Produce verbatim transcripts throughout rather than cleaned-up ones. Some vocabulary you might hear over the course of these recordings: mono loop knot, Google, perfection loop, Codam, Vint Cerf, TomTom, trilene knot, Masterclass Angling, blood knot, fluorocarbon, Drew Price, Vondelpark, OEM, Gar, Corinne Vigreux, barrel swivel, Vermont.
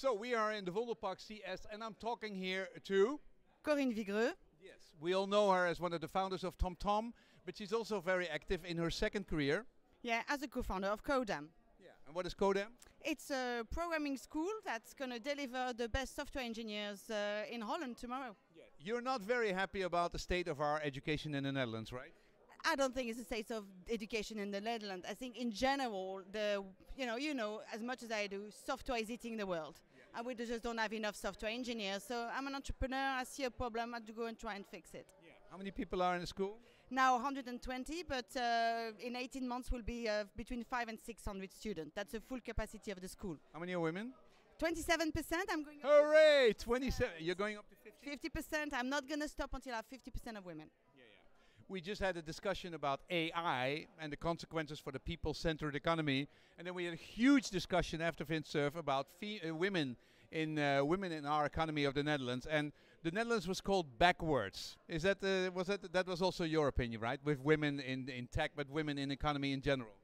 So we are in the Vondelpark C S and I'm talking here to... Corinne Vigreux. Yes, we all know her as one of the founders of TomTom, but she's also very active in her second career. Yeah, as a co-founder of Codam. Yeah, and what is Codam? It's a programming school that's going to deliver the best software engineers uh, in Holland tomorrow. Yeah. You're not very happy about the state of our education in the Netherlands, right? I don't think it's the state of education in the Netherlands. I think in general, the you know, you know as much as I do, software is eating the world. Yeah. And we just don't have enough software engineers. So I'm an entrepreneur, I see a problem, I have to go and try and fix it. Yeah. How many people are in the school? Now one hundred twenty, but uh, in eighteen months will be uh, between five hundred and six hundred students. That's the full capacity of the school. How many are women? twenty-seven percent. I'm going up. Hooray! twenty-seven. You're going up to fifty? fifty percent. I'm not going to stop until I have fifty percent of women. Yeah, yeah. We just had a discussion about A I and the consequences for the people-centered economy, and then we had a huge discussion after Vint Cerf about fee uh, women in uh, women in our economy of the Netherlands. And the Netherlands was called backwards. Is that uh, was that that was also your opinion, right? With women in in tech, but women in economy in general.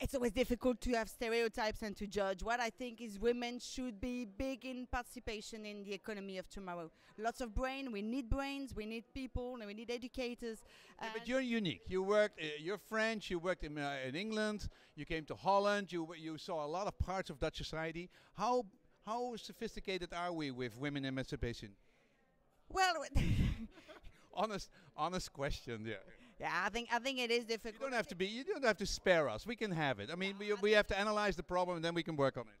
It's always difficult to have stereotypes and to judge. What I think is women should be big in participation in the economy of tomorrow. Lots of brain, we need brains, we need people, and we need educators. Yeah, but you're unique. You worked, uh, you're French, you worked in, uh, in England, you came to Holland, you, you saw a lot of parts of Dutch society. How, how sophisticated are we with women emancipation? Well... Honest, honest question. Yeah. Yeah, I think I think it is difficult. You don't have to be. You don't have to spare us. We can have it. I mean, yeah, we we have to analyze the problem and then we can work on it.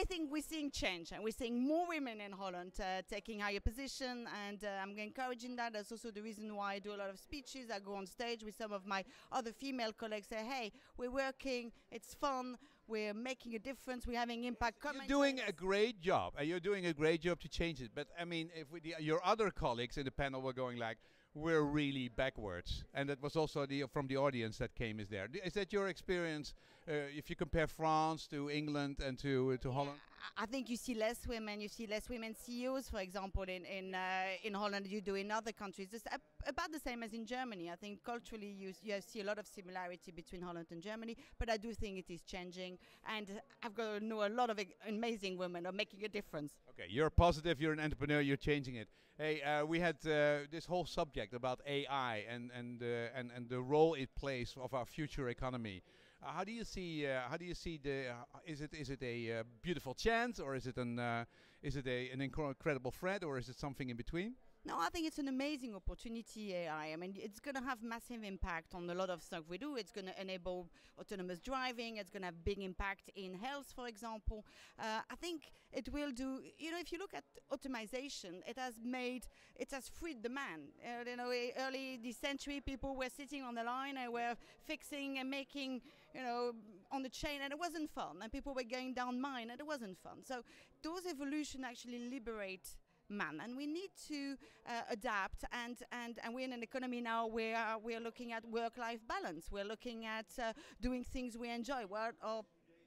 I think we're seeing change, and we're seeing more women in Holland uh, taking higher position, and uh, I'm encouraging that. That's also the reason why I do a lot of speeches. I go on stage with some of my other female colleagues, say, hey, we're working, it's fun, we're making a difference, we're having impact. Yes, you're doing a great job, and you're doing a great job to change it. But I mean, if we, the, your other colleagues in the panel were going like, we're really backwards, and that was also the, from the audience that came is there. Is that your experience uh, if you compare France to England and to, uh, to Holland? I think you see less women, you see less women C E Os, for example, in, in, uh, in Holland you do in other countries. It's about the same as in Germany. I think culturally you, you see a lot of similarity between Holland and Germany, but I do think it is changing, and I've got to know a lot of amazing women are making a difference. Okay, you're positive, you're an entrepreneur, you're changing it. Hey, uh, we had uh, this whole subject about A I and and, uh, and and the role it plays of our future economy. Uh, how do you see? Uh, how do you see the? Uh, is it is it a uh, beautiful chance, or is it an uh, is it a, an incredible threat, or is it something in between? No, I think it's an amazing opportunity, A I. I mean, it's going to have massive impact on a lot of stuff we do. It's going to enable autonomous driving. It's going to have big impact in health, for example. Uh, I think it will do, you know, if you look at automation, it has made, it has freed the man. Uh, you know, early this century, people were sitting on the line and were fixing and making, you know, on the chain, and it wasn't fun. And people were going down mine, and it wasn't fun. So those evolution actually liberate man, and we need to uh, adapt, and, and, and we're in an economy now where we're looking at work-life balance, we're looking at uh, doing things we enjoy. Well, our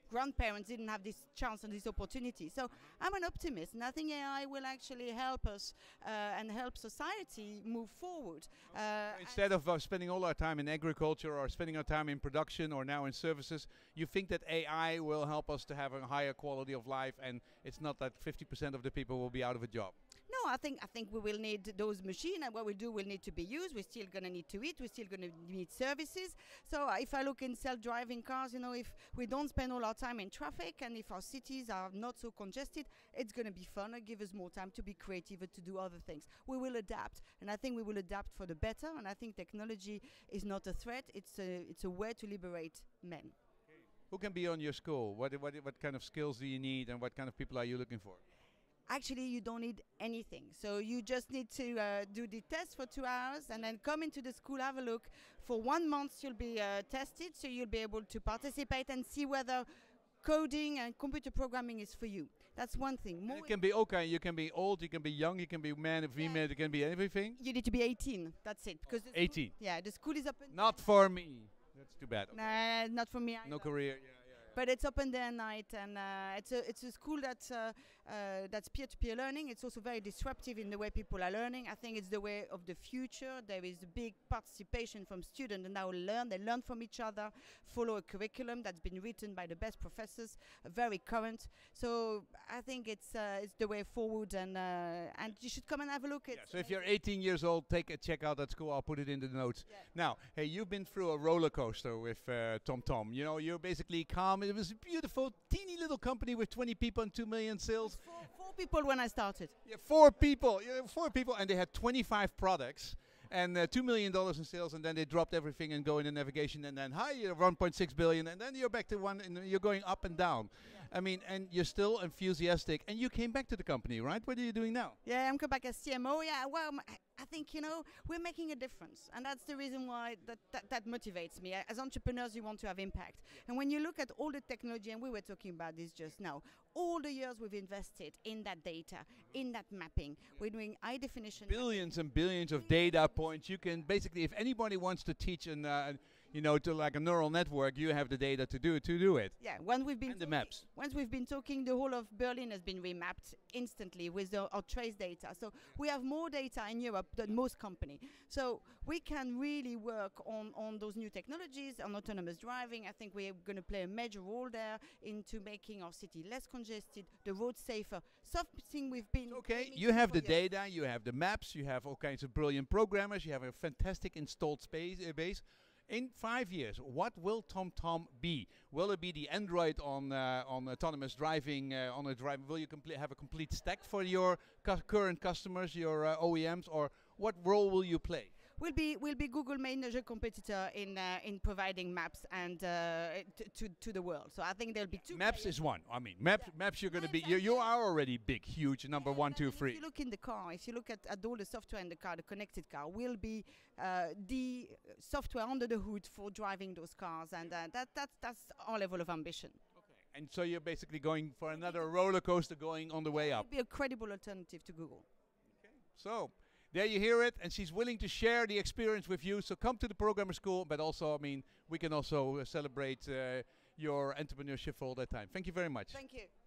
grandparents didn't have this chance and this opportunity. So I'm an optimist, and I think A I will actually help us uh, and help society move forward. Uh, Instead of uh, spending all our time in agriculture or spending our time in production or now in services, you think that A I will help us to have a higher quality of life, and it's not that fifty percent of the people will be out of a job? No, I think I think we will need those machines, and what we do will need to be used. We're still going to need to eat. We're still going to need services. So uh, if I look in self-driving cars, you know, if we don't spend all our time in traffic, and if our cities are not so congested, it's going to be fun and give us more time to be creative and to do other things. We will adapt, and I think we will adapt for the better. And I think technology is not a threat. It's a it's a way to liberate men. Who can be on your school? What what what kind of skills do you need, and what kind of people are you looking for? Actually, you don't need anything. So you just need to uh, do the test for two hours and then come into the school, have a look. For one month, you'll be uh, tested, so you'll be able to participate and see whether coding and computer programming is for you. That's one thing. More it can be okay. You can be old, you can be young, you can be man, female, yeah. You can be everything. You need to be eighteen. That's it. Because eighteen. Yeah, the school is open. Not for me. That's too bad. Okay. Nah, not for me either. No career. Yeah, yeah, yeah. But it's open day and night, and uh, it's a it's a school that's uh, uh, that's peer-to-peer learning. It's also very disruptive in the way people are learning. I think it's the way of the future. There is big participation from students, and now learn. They learn from each other, follow a curriculum that's been written by the best professors, very current. So I think it's uh, it's the way forward, and uh, and you should come and have a look. It's yeah, so if you're eighteen years old, take a check out that school. I'll put it in the notes. Yeah. Now, hey, you've been through a roller coaster with uh, TomTom. You know, you're basically calm. It was a beautiful, teeny little company with twenty people and two million sales. Four, four people when I started. Yeah, four people. Yeah, four people, and they had twenty-five products and uh, two million dollars in sales, and then they dropped everything and go into navigation, and then hi, you're one point six billion, and then you're back to one, and you're going up and down. Yeah. I mean, and you're still enthusiastic, and you came back to the company, right? What are you doing now? Yeah, I'm coming back as C M O. Yeah, well, I think, you know, we're making a difference, and that's the reason why that, that, that motivates me. As entrepreneurs, you want to have impact. And when you look at all the technology, and we were talking about this just now, all the years we've invested in that data, in that mapping, we're doing high definition. Billions and billions of data points. You can basically, if anybody wants to teach an, uh, you know, to like a neural network, you have the data to do, to do it. Yeah, when we've been and the maps. Once we've been talking, the whole of Berlin has been remapped instantly with the, our trace data. So we have more data in Europe than most company. So we can really work on, on those new technologies, on autonomous driving. I think we're going to play a major role there into making our city less congested, the roads safer, something we've been... Okay, you have the data, you have the maps, you have all kinds of brilliant programmers, you have a fantastic installed space, uh, base. In five years, what will TomTom be? Will it be the Android on uh, on autonomous driving? Uh, on a drive, will you have a complete stack for your cu current customers, your uh, O E Ms, or what role will you play? We'll be we'll be Google major competitor in uh, in providing maps and uh, to to the world. So I think there'll be two. Maps is one. I mean, maps yeah. maps you're going to be you you are already big, huge, number yeah, one, two, three. If you look in the car, if you look at, at all the software in the car, the connected car will be uh, the software under the hood for driving those cars, and uh, that that that's our level of ambition. And so you're basically going for another roller coaster going on the way up. It'll be a credible alternative to Google. Okay. So. There you hear it, and she's willing to share the experience with you. So come to the programmer school, but also, I mean, we can also uh, celebrate uh, your entrepreneurship for all that time. Thank you very much. Thank you.